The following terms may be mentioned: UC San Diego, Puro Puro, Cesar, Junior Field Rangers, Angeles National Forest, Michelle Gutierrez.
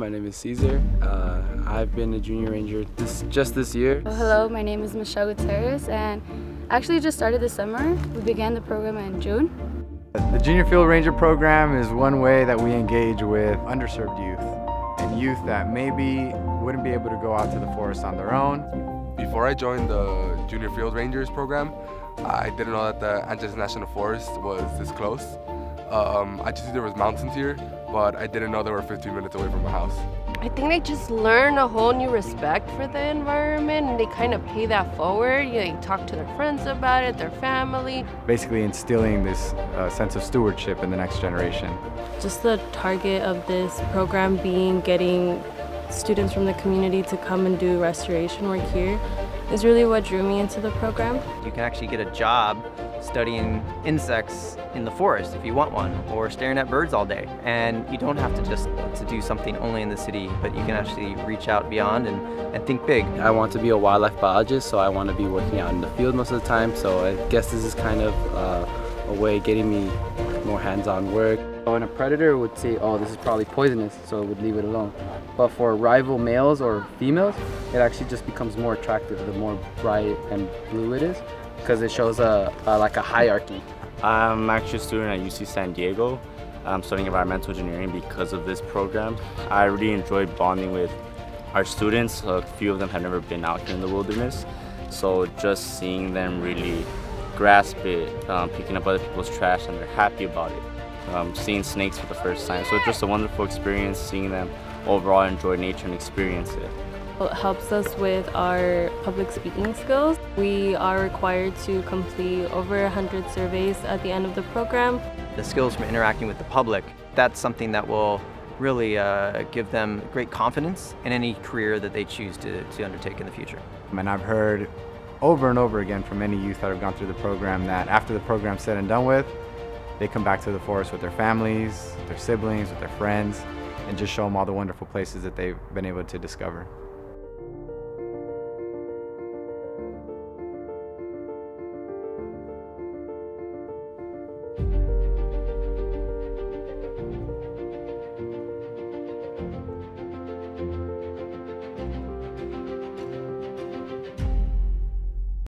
My name is Cesar. I've been a Junior Ranger just this year. Well, hello, my name is Michelle Gutierrez, and I actually just started this summer. We began the program in June. The Junior Field Ranger program is one way that we engage with underserved youth and youth that maybe wouldn't be able to go out to the forest on their own. Before I joined the Junior Field Rangers program, I didn't know that the Angeles National Forest was this close. I just knew there was mountains here, but I didn't know they were 15 minutes away from my house. I think they just learn a whole new respect for the environment, and they kind of pay that forward. You know, they talk to their friends about it, their family. Basically instilling this sense of stewardship in the next generation. Just the target of this program being getting students from the community to come and do restoration work here is really what drew me into the program. You can actually get a job studying insects in the forest if you want one, or staring at birds all day. And you don't have to just to do something only in the city, but you can actually reach out beyond and think big. I want to be a wildlife biologist, so I want to be working out in the field most of the time, so I guess this is kind of a way of getting me more hands-on work. And a predator would say, oh, this is probably poisonous, so it would leave it alone. But for rival males or females, it actually just becomes more attractive the more bright and blue it is, because it shows like a hierarchy. I'm actually a student at UC San Diego. I'm studying environmental engineering because of this program. I really enjoy bonding with our students. A few of them have never been out here in the wilderness, so just seeing them really grasp it, picking up other people's trash, and they're happy about it. Seeing snakes for the first time. So it's just a wonderful experience, seeing them overall enjoy nature and experience it. It helps us with our public speaking skills. We are required to complete over 100 surveys at the end of the program. The skills from interacting with the public, that's something that will really give them great confidence in any career that they choose to undertake in the future. And I've heard over and over again from many youth that have gone through the program that after the program's said and done with, they come back to the forest with their families, with their siblings, with their friends, and just show them all the wonderful places that they've been able to discover.